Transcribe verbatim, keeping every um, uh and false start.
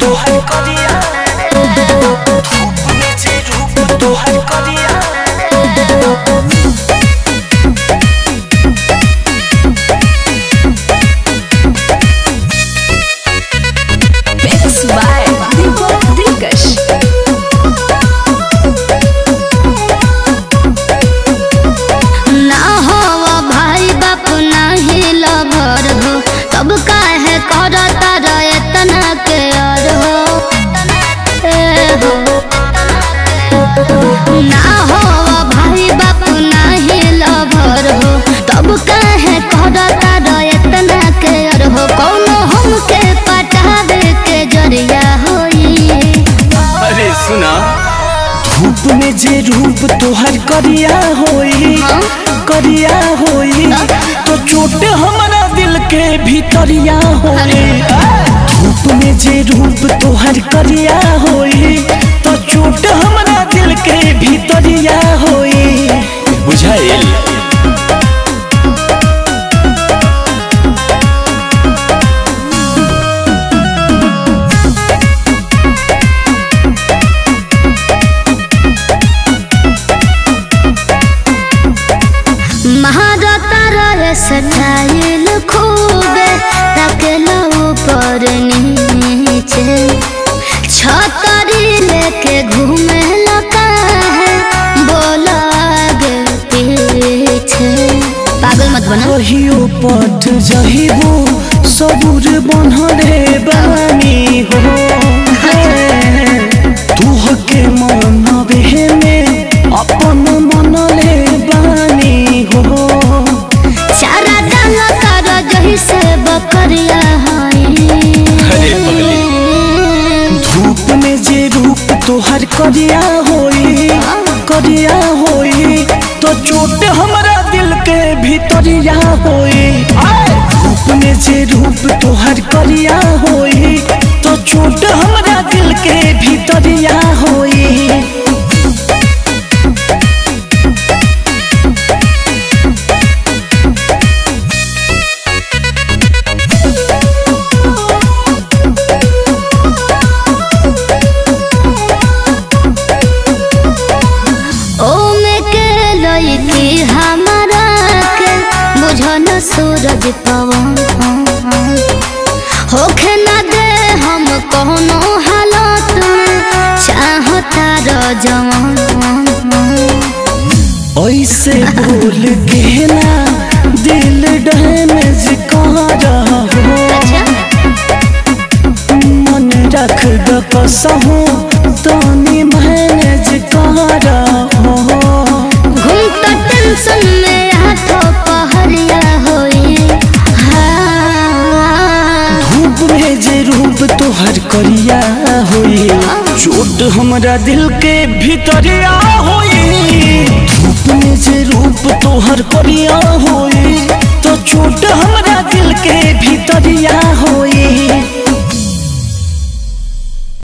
तोहर करिया धूप में जे रूप तोहर करिया। धूप में जे रूप तोहर करिया होई करिया होई तो चोट हमारा दिल के भीतरिया होई। धूप में जे रूप तोहर करिया होई तो चोट हमारा दिल के भीतरिया होई। बुझाएल महारता रे सटाइल खूबे रखलो ऊपर नीचे छतरी लेके घूमे लगा है बोला आगे पीछे पागल मत बना कहियो पट जहिबो सबूर बनहरे बानी हो तुह के मनबे में अपन मन ले से बकरिया धूप में जे रूप तोहर करिया होई करिया होई तो चोट हमारा दिल के भीतरिया होई। धूप में जे रूप तोहर करिया होई तो चोट हमारा दिल के भीतरिया होई। सूरज पवन होखे ना दे हम कोनो हालत चाहता र जवान ऐसे बोल के ना दिल डैमेज कर मन रख द कसहूं तनी मैनेज कर घूमता टेंशन में हाथों पहरिया। तोहर करिया होई चोट हमरा दिल के भीतरिया होई। धूप में जे रूप तोहर करिया होई तो चोट हमरा दिल के भीतरिया होई।